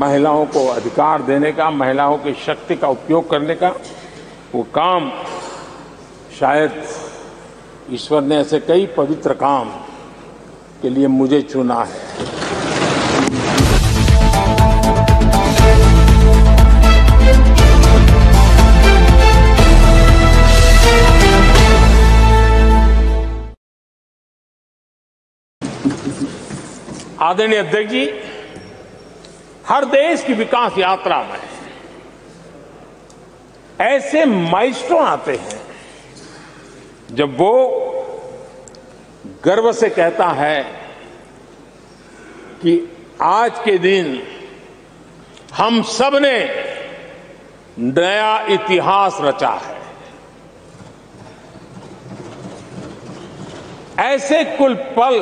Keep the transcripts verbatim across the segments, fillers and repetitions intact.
महिलाओं को अधिकार देने का, महिलाओं की शक्ति का उपयोग करने का वो काम शायद ईश्वर ने ऐसे कई पवित्र काम के लिए मुझे चुना है। आदरणीय अध्यक्ष जी, हर देश की विकास यात्रा में ऐसे माइलस्टोन आते हैं जब वो गर्व से कहता है कि आज के दिन हम सब ने नया इतिहास रचा है। ऐसे कुल पल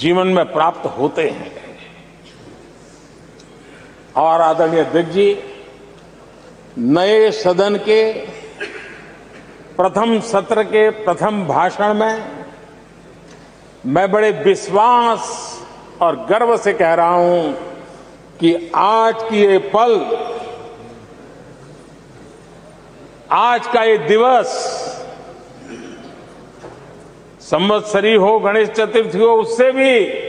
जीवन में प्राप्त होते हैं और आदरणीय अध्यक्ष जी, नए सदन के प्रथम सत्र के प्रथम भाषण में मैं बड़े विश्वास और गर्व से कह रहा हूं कि आज की ये पल, आज का ये दिवस, संवत्सरी हो, गणेश चतुर्थी हो, उससे भी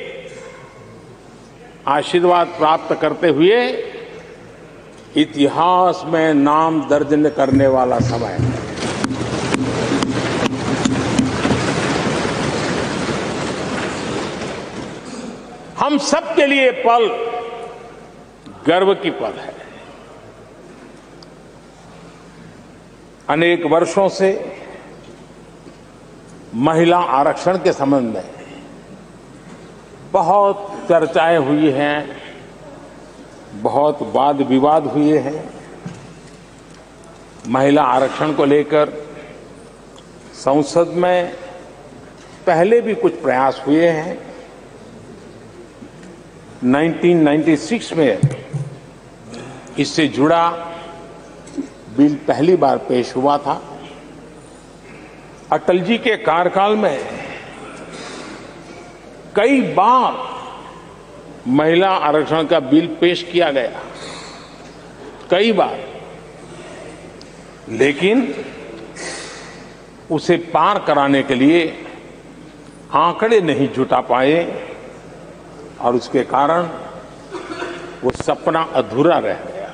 आशीर्वाद प्राप्त करते हुए इतिहास में नाम दर्ज करने वाला समय है। हम सबके लिए पल गर्व की पल है। अनेक वर्षों से महिला आरक्षण के संबंध में बहुत चर्चाएं हुई हैं, बहुत वाद विवाद हुए हैं। महिला आरक्षण को लेकर संसद में पहले भी कुछ प्रयास हुए हैं। उन्नीस सौ छियानवे में इससे जुड़ा बिल पहली बार पेश हुआ था। अटल जी के कार्यकाल में कई बार महिला आरक्षण का बिल पेश किया गया, कई बार, लेकिन उसे पार कराने के लिए आंकड़े नहीं जुटा पाए और उसके कारण वो सपना अधूरा रह गया।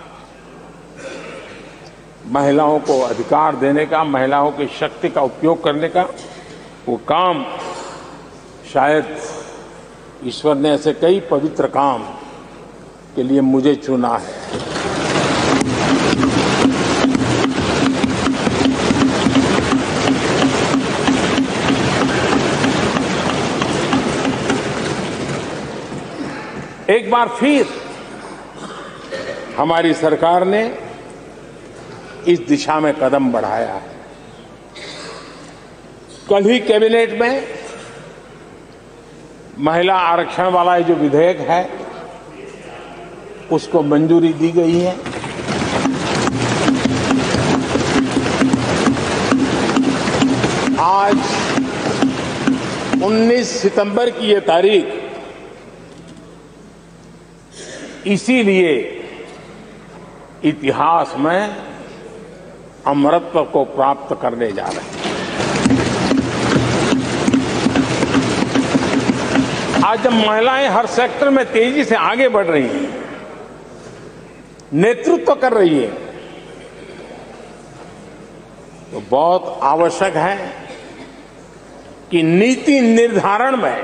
महिलाओं को अधिकार देने का, महिलाओं की शक्ति का उपयोग करने का वो काम शायद ईश्वर ने ऐसे कई पवित्र काम के लिए मुझे चुना है। एक बार फिर हमारी सरकार ने इस दिशा में कदम बढ़ाया है। कल ही कैबिनेट में महिला आरक्षण वाला जो विधेयक है उसको मंजूरी दी गई है। आज उन्नीस सितंबर की ये तारीख इसीलिए इतिहास में अमरत्व को प्राप्त करने जा रहे हैं। आज जब महिलाएं हर सेक्टर में तेजी से आगे बढ़ रही हैं, नेतृत्व कर रही हैं, तो बहुत आवश्यक है कि नीति निर्धारण में,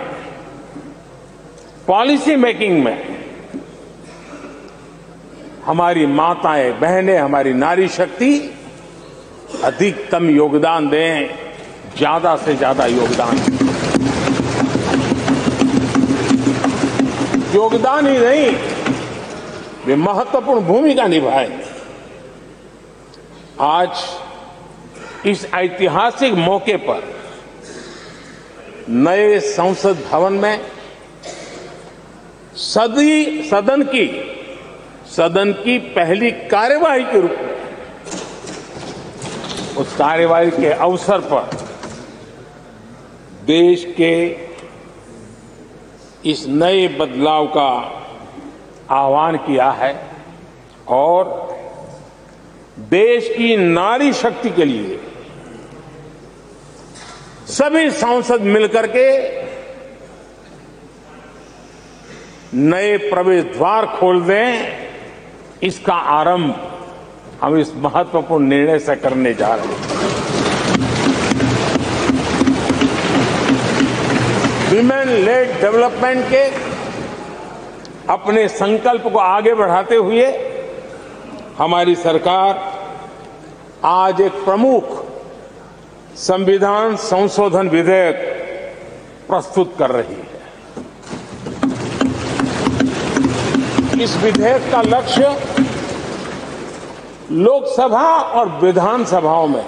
पॉलिसी मेकिंग में हमारी माताएं, बहनें, हमारी नारी शक्ति अधिकतम योगदान दें, ज्यादा से ज्यादा योगदान दें। योगदान ही नहीं, वे महत्वपूर्ण भूमिका निभाएं। आज इस ऐतिहासिक मौके पर नए संसद भवन में सदी सदन की सदन की पहली कार्यवाही के रूप में, उस कार्यवाही के अवसर पर देश के इस नए बदलाव का आह्वान किया है और देश की नारी शक्ति के लिए सभी सांसद मिलकर के नए प्रवेश द्वार खोल दें, इसका आरंभ हम इस महत्वपूर्ण निर्णय से करने जा रहे हैं। विमेन लेड डेवलपमेंट के अपने संकल्प को आगे बढ़ाते हुए हमारी सरकार आज एक प्रमुख संविधान संशोधन विधेयक प्रस्तुत कर रही है। इस विधेयक का लक्ष्य लोकसभा और विधानसभाओं में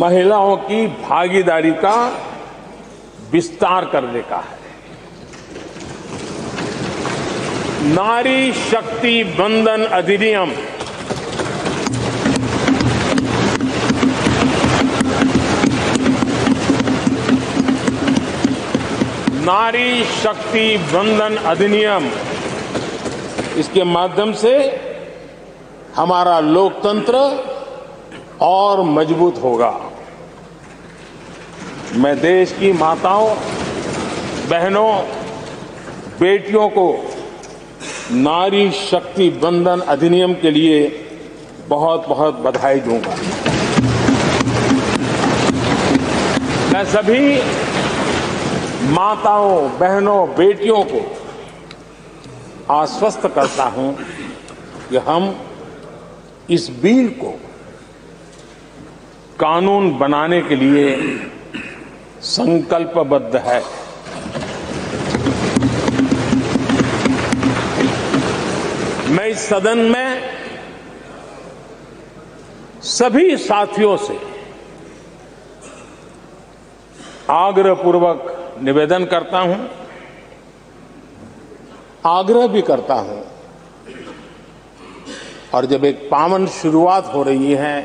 महिलाओं की भागीदारी का विस्तार करने का है। नारी शक्ति बंधन अधिनियम नारी शक्ति बंधन अधिनियम इसके माध्यम से हमारा लोकतंत्र और मजबूत होगा। मैं देश की माताओं, बहनों, बेटियों को नारी शक्ति बंधन अधिनियम के लिए बहुत बहुत बधाई दूंगा। मैं सभी माताओं, बहनों, बेटियों को आश्वस्त करता हूं कि हम इस बिल को कानून बनाने के लिए संकल्पबद्ध है। मैं इस सदन में सभी साथियों से आग्रहपूर्वक निवेदन करता हूं, आग्रह भी करता हूं। और जब एक पावन शुरुआत हो रही है,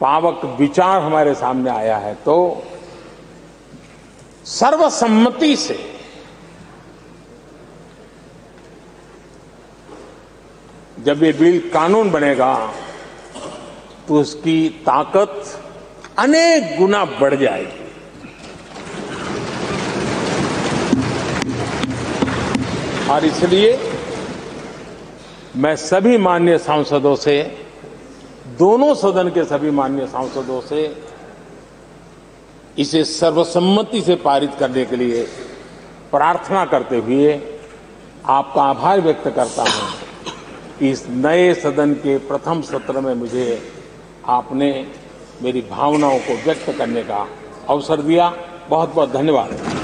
पावक विचार हमारे सामने आया है, तो सर्वसम्मति से जब ये बिल कानून बनेगा तो उसकी ताकत अनेक गुना बढ़ जाएगी। और इसलिए मैं सभी माननीय सांसदों से, दोनों सदन के सभी माननीय सांसदों से इसे सर्वसम्मति से पारित करने के लिए प्रार्थना करते हुए आपका आभार व्यक्त करता हूं कि इस नए सदन के प्रथम सत्र में मुझे आपने मेरी भावनाओं को व्यक्त करने का अवसर दिया। बहुत बहुत धन्यवाद।